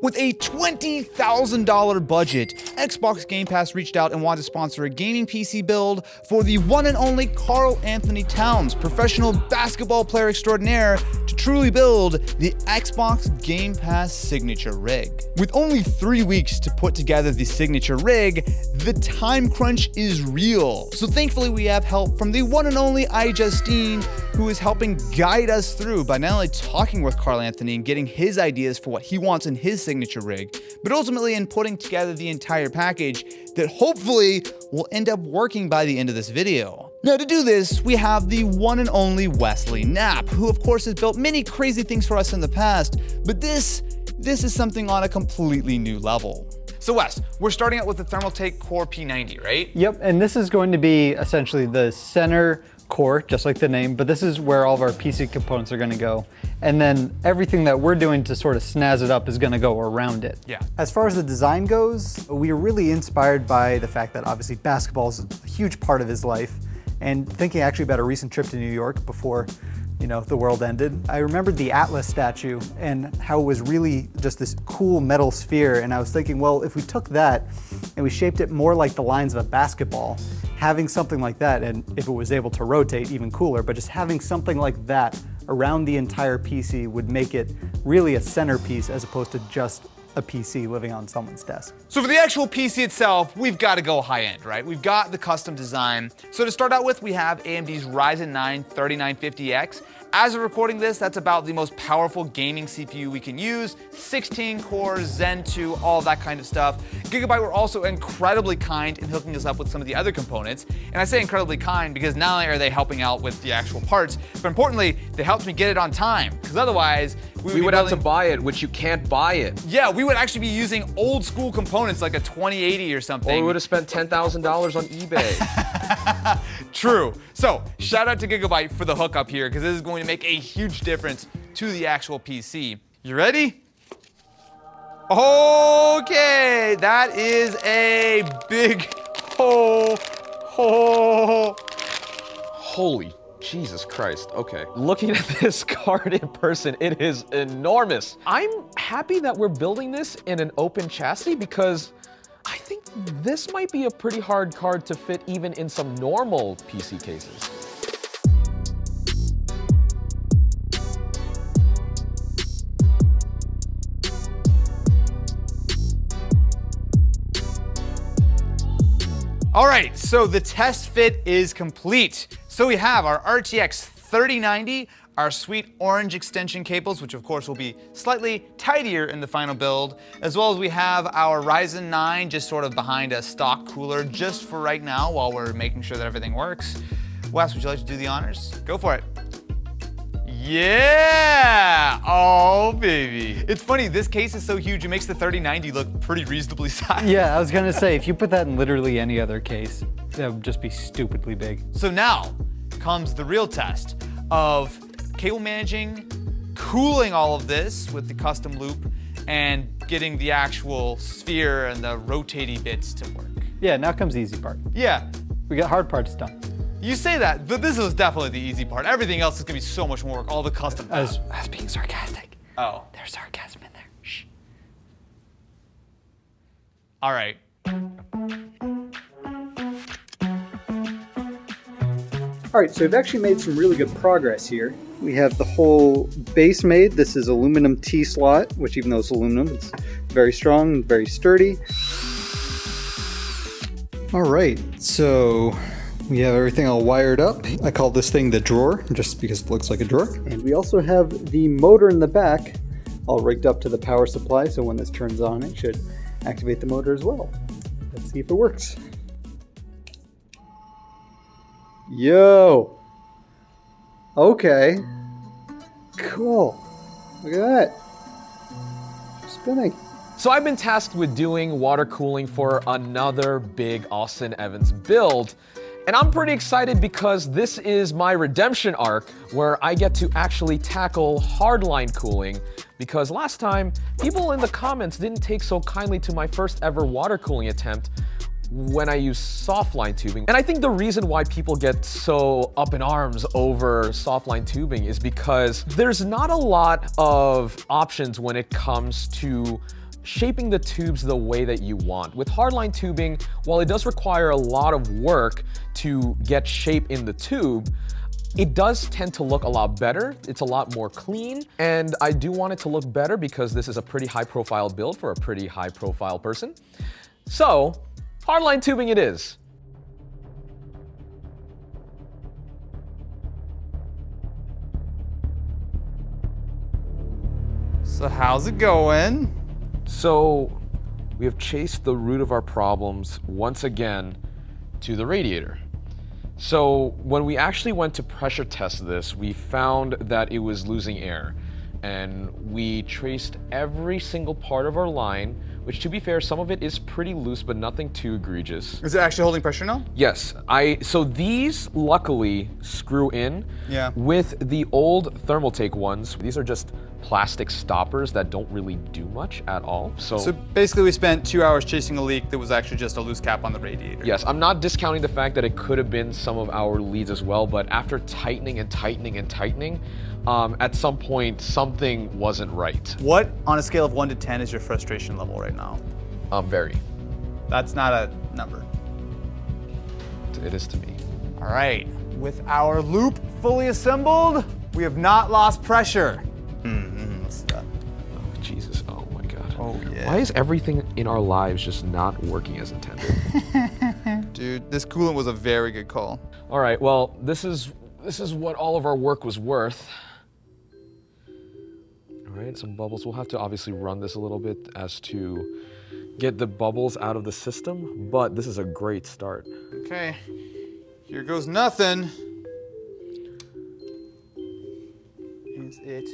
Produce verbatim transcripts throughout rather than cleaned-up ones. With a twenty thousand dollar budget, Xbox Game Pass reached out and wanted to sponsor a gaming P C build for the one and only Karl-Anthony Towns, professional basketball player extraordinaire, to truly build the Xbox Game Pass signature rig. With only three weeks to put together the signature rig, the time crunch is real. So thankfully we have help from the one and only iJustine, who is helping guide us through by not only talking with Karl-Anthony and getting his ideas for what he wants in his signature rig, but ultimately in putting together the entire package that hopefully will end up working by the end of this video. Now to do this, we have the one and only Wesley Knapp, who of course has built many crazy things for us in the past, but this, this is something on a completely new level. So Wes, we're starting out with the Thermaltake Core P ninety, right? Yep, and this is going to be essentially the center core, just like the name, but this is where all of our P C components are going to go. And then everything that we're doing to sort of snazz it up is going to go around it. Yeah. As far as the design goes, we are really inspired by the fact that obviously basketball is a huge part of his life. And thinking actually about a recent trip to New York before, you know, the world ended, I remembered the Atlas statue and how it was really just this cool metal sphere. And I was thinking, well, if we took that and we shaped it more like the lines of a basketball, having something like that, and if it was able to rotate, even cooler, but just having something like that around the entire P C would make it really a centerpiece as opposed to just a P C living on someone's desk. So for the actual P C itself, we've got to go high end, right? We've got the custom design. So to start out with, we have A M D's Ryzen nine thirty-nine fifty X. As of recording this, that's about the most powerful gaming C P U we can use. sixteen cores, Zen two, all that kind of stuff. Gigabyte were also incredibly kind in hooking us up with some of the other components. And I say incredibly kind because not only are they helping out with the actual parts, but importantly, they helped me get it on time. Because otherwise, we would, we would building... have to buy it, which you can't buy it. Yeah, we would actually be using old school components like a twenty eighty or something. Or we would have spent ten thousand dollars on eBay. True. So, shout out to Gigabyte for the hookup here, because this is going to make a huge difference to the actual P C. You ready? Okay, that is a big hole. hole. Holy Jesus Christ, okay. Looking at this card in person, it is enormous. I'm happy that we're building this in an open chassis because I think this might be a pretty hard card to fit even in some normal P C cases. All right, so the test fit is complete. So we have our R T X thirty ninety, our sweet orange extension cables, which of course will be slightly tidier in the final build, as well as we have our Ryzen nine just sort of behind a stock cooler just for right now while we're making sure that everything works. Wes, would you like to do the honors? Go for it. Yeah! Oh, baby. It's funny, this case is so huge, it makes the thirty ninety look pretty reasonably sized. Yeah, I was gonna say, if you put that in literally any other case, that would just be stupidly big. So now comes the real test of cable managing, cooling all of this with the custom loop, and getting the actual sphere and the rotatey bits to work. Yeah, now comes the easy part. Yeah. We got hard parts done. You say that, but this was definitely the easy part. Everything else is gonna be so much more work, all the custom stuff. I was, I was being sarcastic. Oh. There's sarcasm in there. Shh. All right. All right, so we've actually made some really good progress here. We have the whole base made. This is aluminum T-slot, which even though it's aluminum, it's very strong and very sturdy. All right, so we have everything all wired up. I call this thing the drawer, just because it looks like a drawer. And we also have the motor in the back, all rigged up to the power supply, so when this turns on, it should activate the motor as well. Let's see if it works. Yo! Okay. Cool. Look at that. Spinning. So I've been tasked with doing water cooling for another big Austin Evans build. And I'm pretty excited because this is my redemption arc where I get to actually tackle hardline cooling, because last time, people in the comments didn't take so kindly to my first ever water cooling attempt when I use softline tubing. And I think the reason why people get so up in arms over softline tubing is because there's not a lot of options when it comes to shaping the tubes the way that you want. With hardline tubing, while it does require a lot of work to get shape in the tube, it does tend to look a lot better. It's a lot more clean, and I do want it to look better because this is a pretty high profile build for a pretty high profile person. So, hardline tubing it is. So how's it going? So we have chased the root of our problems once again to the radiator. So when we actually went to pressure test this, we found that it was losing air, and we traced every single part of our line, which, to be fair, some of it is pretty loose, but nothing too egregious. Is it actually holding pressure now? Yes. I so these luckily screw in. Yeah. With the old Thermaltake ones, these are just plastic stoppers that don't really do much at all. So, so basically we spent two hours chasing a leak that was actually just a loose cap on the radiator. Yes, I'm not discounting the fact that it could have been some of our leads as well, but after tightening and tightening and tightening, um, at some point something wasn't right. What, on a scale of one to ten, is your frustration level right now? No. Um, very. That's not a number. It is to me. All right. With our loop fully assembled, we have not lost pressure. Mm-hmm. What's that? Oh, Jesus. Oh, my God. Oh, yeah. Why is everything in our lives just not working as intended? Dude, this coolant was a very good call. All right. Well, this is, this is what all of our work was worth. Right, some bubbles. We'll have to obviously run this a little bit as to get the bubbles out of the system, but this is a great start. Okay, here goes nothing. Is it?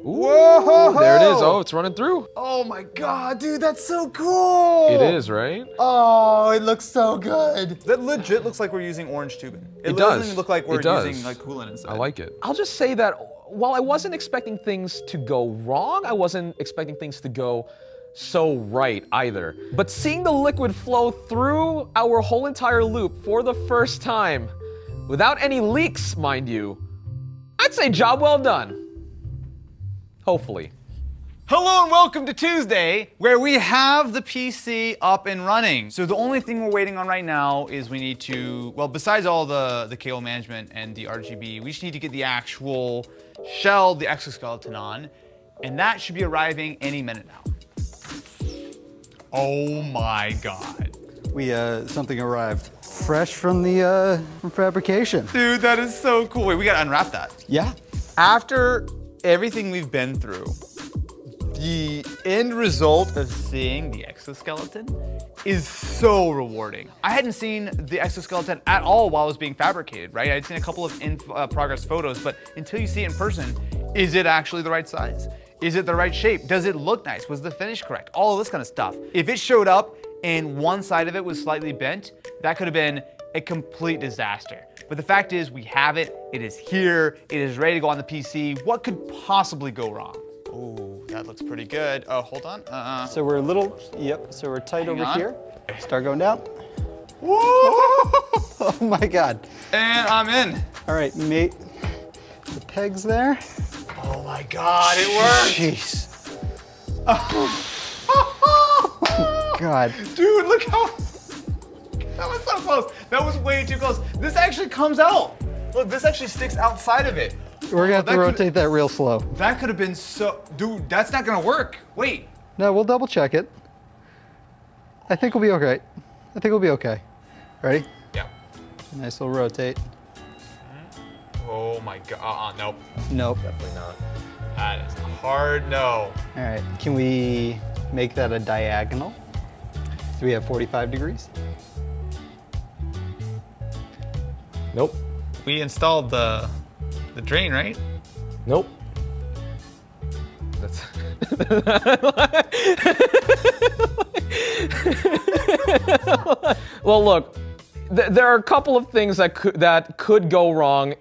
Whoa! There it is. Oh, it's running through. Oh my God, dude, that's so cool. It is, right? Oh, it looks so good. That legit looks like we're using orange tubing. It, it does. Doesn't look like we're using like coolant inside. I like it. I'll just say that while I wasn't expecting things to go wrong, I wasn't expecting things to go so right either. But seeing the liquid flow through our whole entire loop for the first time, without any leaks, mind you, I'd say job well done. Hopefully. Hello and welcome to Tuesday, where we have the P C up and running. So the only thing we're waiting on right now is we need to, well, besides all the, the K O management and the R G B, we just need to get the actual shell, the exoskeleton on, and that should be arriving any minute now. Oh my God. We, uh, something arrived fresh from the, uh, from fabrication. Dude, that is so cool. Wait, we gotta unwrap that. Yeah. After everything we've been through, the end result of seeing the exoskeleton is so rewarding. I hadn't seen the exoskeleton at all while it was being fabricated, right? I'd seen a couple of in uh, progress photos, but until you see it in person, is it actually the right size? Is it the right shape? Does it look nice? Was the finish correct? All of this kind of stuff. If it showed up and one side of it was slightly bent, that could have been a complete disaster. But the fact is we have it, it is here, it is ready to go on the P C. What could possibly go wrong? Ooh, that looks pretty good. Oh, hold on. Uh, so we're a little, yep, so we're tight over on. Here. Start going down. Whoa! Oh my God. And I'm in. All right, mate, the pegs there. Oh my God, it worked. Jeez. Oh. Oh God. Dude, look how, that was so close. That was way too close. This actually comes out. Look, this actually sticks outside of it. We're gonna have to rotate that real slow. That could have been so, dude, that's not gonna work. Wait. No, we'll double check it. I think we'll be okay. I think we'll be okay. Ready? Yeah. Nice little rotate. Oh my God, uh-uh, nope. Nope. Definitely not. That is a hard no. All right, can we make that a diagonal? Do we have forty-five degrees? Nope. We installed the, the drain, right? Nope. That's well, look, th there are a couple of things that could, that could go wrong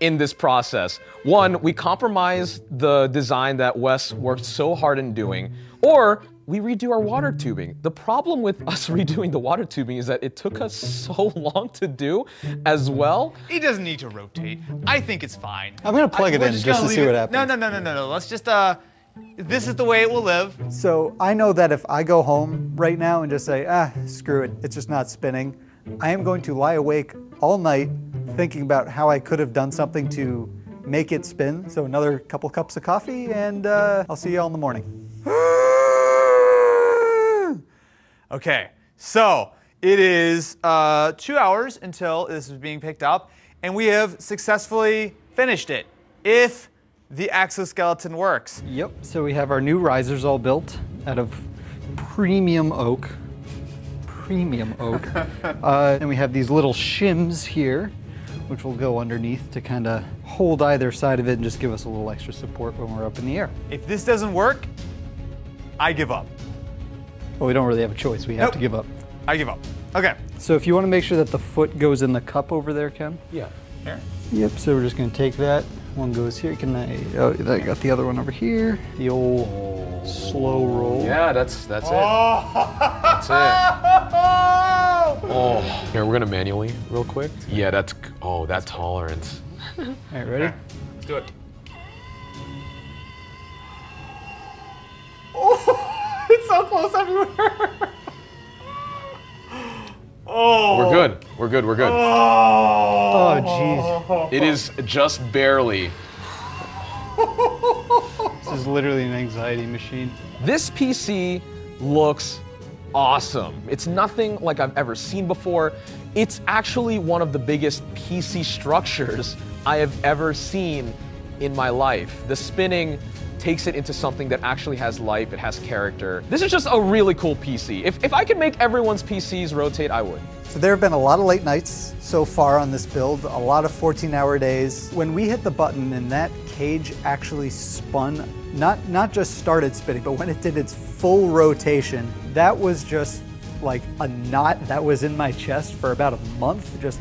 in this process. One, we compromise the design that Wes worked so hard in doing, or we redo our water tubing. The problem with us redoing the water tubing is that it took us so long to do as well. It doesn't need to rotate. I think it's fine. I'm gonna plug I, it in just, just to see what happens. No, no, no, no, no, no. Let's just, uh, this is the way it will live. So I know that if I go home right now and just say, ah, screw it, it's just not spinning, I am going to lie awake all night thinking about how I could have done something to make it spin. So another couple cups of coffee, and uh, I'll see you all in the morning. Okay, so it is uh, two hours until this is being picked up, and we have successfully finished it, if the exoskeleton works. Yep, so we have our new risers all built out of premium oak. Premium oak. uh, and we have these little shims here, which will go underneath to kind of hold either side of it and just give us a little extra support when we're up in the air. If this doesn't work, I give up. Well, we don't really have a choice. We have nope. to give up. I give up. Okay. So if you want to make sure that the foot goes in the cup over there, Ken. Yeah. Here. Yep, so we're just going to take that. One goes here. Can I? Oh, I got the other one over here. The old oh. slow roll. Yeah, that's that's oh. it. That's it. Oh. Here, we're gonna manually real quick. Yeah, that's oh that tolerance. All right, ready? Okay. Let's do it. Oh, it's so close everywhere. Oh. We're good. We're good. We're good. Oh, jeez. Oh, it is just barely. This is literally an anxiety machine. This P C looks awesome. It's nothing like I've ever seen before. It's actually one of the biggest P C structures I have ever seen in my life. The spinning takes it into something that actually has life, it has character. This is just a really cool P C. If, if I could make everyone's P Cs rotate, I would. So there have been a lot of late nights so far on this build, a lot of fourteen hour days. When we hit the button and that cage actually spun, not, not just started spinning, but when it did its full rotation, that was just like a knot that was in my chest for about a month, just.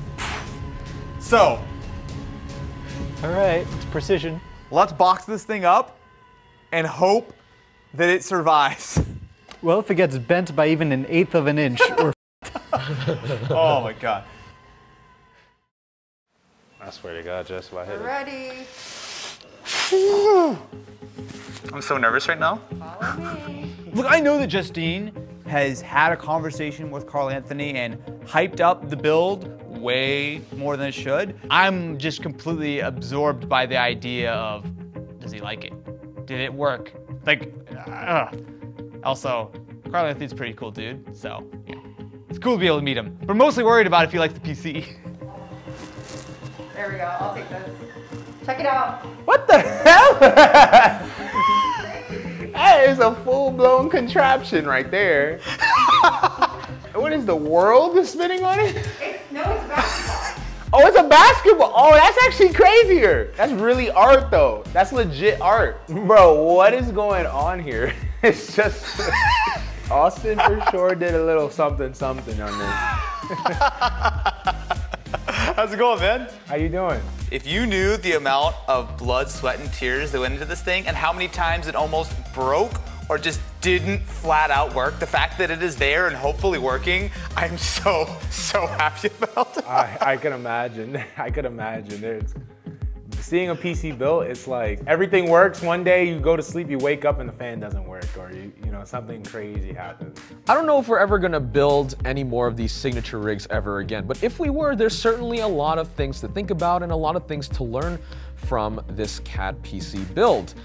So. All right, it's precision. Let's box this thing up and hope that it survives. Well, if it gets bent by even an eighth of an inch, we're oh my God. I swear to God, Jess, if I hit it. Ready. I'm so nervous right now. Follow me. Look, I know that Justine has had a conversation with Karl-Anthony and hyped up the build way more than it should. I'm just completely absorbed by the idea of, does he like it? Did it work? Like, uh, also, Karl-Anthony's a pretty cool dude, so yeah. It's cool to be able to meet him. But I'm mostly worried about if he likes the P C. There we go, I'll take this. Check it out. What the hell? That is a full-blown contraption right there. What is the world spinning on it? It's, no, it's basketball. Oh, it's a basketball. Oh, that's actually crazier. That's really art, though. That's legit art. Bro, what is going on here? It's just, Austin for sure did a little something, something on this. How's it going, man? How you doing? If you knew the amount of blood, sweat, and tears that went into this thing and how many times it almost broke or just didn't flat out work, the fact that it is there and hopefully working, I'm so, so happy about it. I, I can imagine, I could imagine. There's, seeing a P C built, it's like, everything works, one day you go to sleep, you wake up and the fan doesn't work, or you, you know, something crazy happens. I don't know if we're ever gonna build any more of these signature rigs ever again, but if we were, there's certainly a lot of things to think about and a lot of things to learn from this C A D P C build.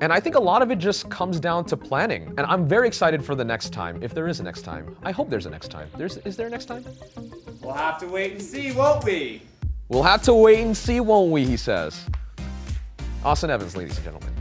And I think a lot of it just comes down to planning. And I'm very excited for the next time, if there is a next time. I hope there's a next time. There's, is there a next time? We'll have to wait and see, won't we? We'll have to wait and see, won't we, he says. Austin Evans, ladies and gentlemen.